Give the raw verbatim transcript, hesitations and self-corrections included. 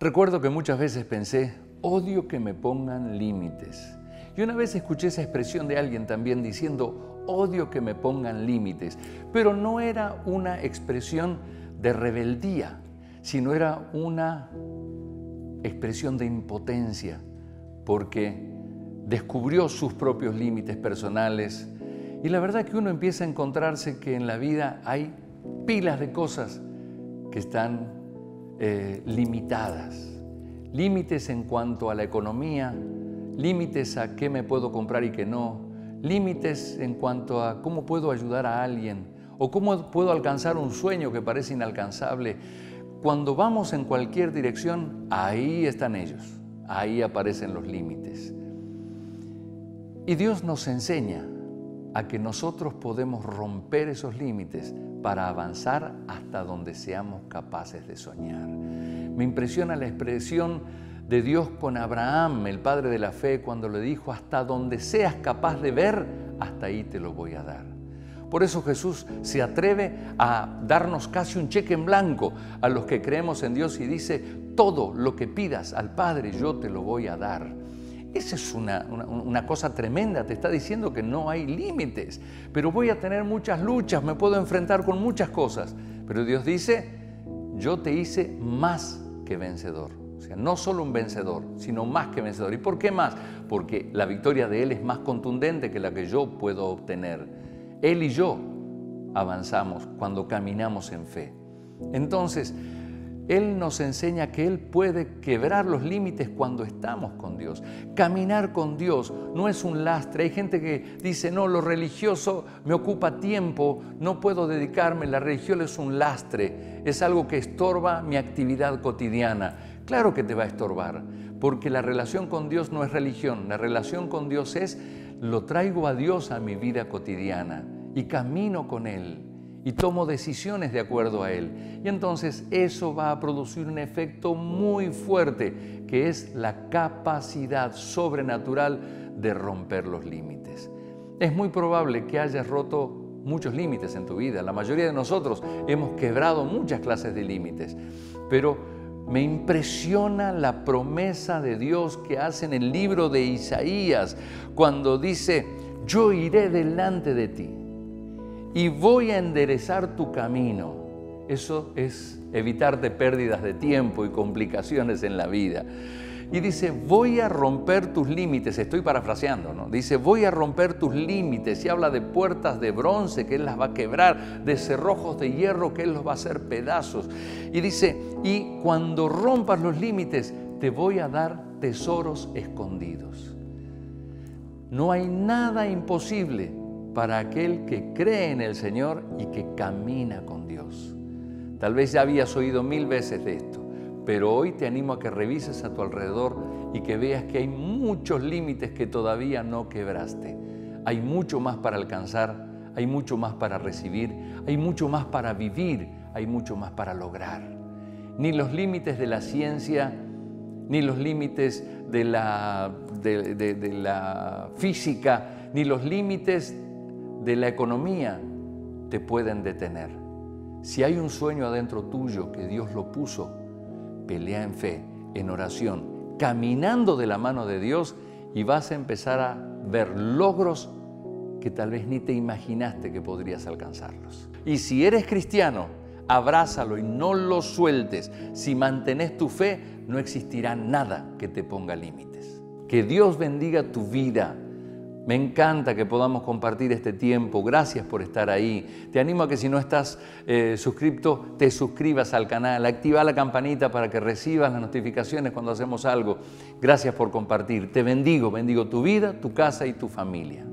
Recuerdo que muchas veces pensé, odio que me pongan límites. Y una vez escuché esa expresión de alguien también diciendo, odio que me pongan límites. Pero no era una expresión de rebeldía, sino era una expresión de impotencia, porque descubrió sus propios límites personales. Y la verdad que uno empieza a encontrarse que en la vida hay pilas de cosas que están Eh, limitadas, límites en cuanto a la economía, límites a qué me puedo comprar y qué no, límites en cuanto a cómo puedo ayudar a alguien o cómo puedo alcanzar un sueño que parece inalcanzable. Cuando vamos en cualquier dirección, ahí están ellos, ahí aparecen los límites. Y Dios nos enseña a que nosotros podemos romper esos límites para avanzar hasta donde seamos capaces de soñar. Me impresiona la expresión de Dios con Abraham, el padre de la fe, cuando le dijo, hasta donde seas capaz de ver, hasta ahí te lo voy a dar. Por eso Jesús se atreve a darnos casi un cheque en blanco a los que creemos en Dios y dice, todo lo que pidas al Padre yo te lo voy a dar. Esa es una, una, una cosa tremenda, te está diciendo que no hay límites, pero voy a tener muchas luchas, me puedo enfrentar con muchas cosas. Pero Dios dice, yo te hice más que vencedor. O sea, no solo un vencedor, sino más que vencedor. ¿Y por qué más? Porque la victoria de Él es más contundente que la que yo puedo obtener. Él y yo avanzamos cuando caminamos en fe. Entonces, Él nos enseña que Él puede quebrar los límites cuando estamos con Dios. Caminar con Dios no es un lastre. Hay gente que dice, no, lo religioso me ocupa tiempo, no puedo dedicarme, la religión es un lastre, es algo que estorba mi actividad cotidiana. Claro que te va a estorbar, porque la relación con Dios no es religión, la relación con Dios es, lo traigo a Dios a mi vida cotidiana y camino con Él. Y tomo decisiones de acuerdo a Él. Y entonces eso va a producir un efecto muy fuerte, que es la capacidad sobrenatural de romper los límites. Es muy probable que hayas roto muchos límites en tu vida. La mayoría de nosotros hemos quebrado muchas clases de límites. Pero me impresiona la promesa de Dios que hace en el libro de Isaías, cuando dice, yo iré delante de ti y voy a enderezar tu camino. Eso es evitarte pérdidas de tiempo y complicaciones en la vida. Y dice, voy a romper tus límites, estoy parafraseando, ¿no? Dice, voy a romper tus límites, y habla de puertas de bronce que Él las va a quebrar, de cerrojos de hierro que Él los va a hacer pedazos. Y dice, y cuando rompas los límites, te voy a dar tesoros escondidos. No hay nada imposible para aquel que cree en el Señor y que camina con Dios. Tal vez ya habías oído mil veces de esto, pero hoy te animo a que revises a tu alrededor y que veas que hay muchos límites que todavía no quebraste. Hay mucho más para alcanzar, hay mucho más para recibir, hay mucho más para vivir, hay mucho más para lograr. Ni los límites de la ciencia, ni los límites de la, de, de, de la física, ni los límites de la economía te pueden detener. Si hay un sueño adentro tuyo que Dios lo puso, pelea en fe, en oración, caminando de la mano de Dios, y vas a empezar a ver logros que tal vez ni te imaginaste que podrías alcanzarlos. Y si eres cristiano, abrázalo y no lo sueltes. Si mantenés tu fe, no existirá nada que te ponga límites. Que Dios bendiga tu vida. Me encanta que podamos compartir este tiempo. Gracias por estar ahí. Te animo a que si no estás eh, suscripto, te suscribas al canal. Activa la campanita para que recibas las notificaciones cuando hacemos algo. Gracias por compartir. Te bendigo. Bendigo tu vida, tu casa y tu familia.